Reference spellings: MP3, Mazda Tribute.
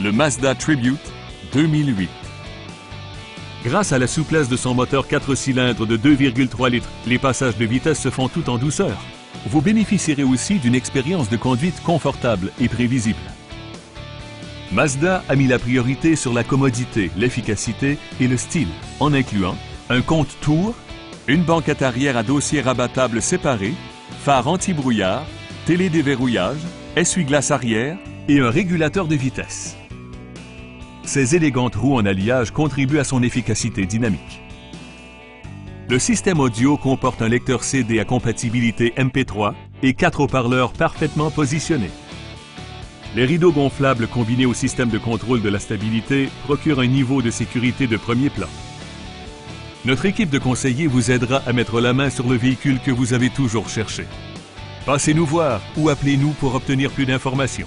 le Mazda Tribute 2008. Grâce à la souplesse de son moteur 4 cylindres de 2,3 litres, les passages de vitesse se font tout en douceur. Vous bénéficierez aussi d'une expérience de conduite confortable et prévisible. Mazda a mis la priorité sur la commodité, l'efficacité et le style, en incluant un compte-tours, une banquette arrière à dossier rabattable séparé, phare anti-brouillard, télédéverrouillage, essuie-glace arrière et un régulateur de vitesse. Ces élégantes roues en alliage contribuent à son efficacité dynamique. Le système audio comporte un lecteur CD à compatibilité MP3 et 4 haut-parleurs parfaitement positionnés. Les rideaux gonflables combinés au système de contrôle de la stabilité procurent un niveau de sécurité de premier plan. Notre équipe de conseillers vous aidera à mettre la main sur le véhicule que vous avez toujours cherché. Passez-nous voir ou appelez-nous pour obtenir plus d'informations.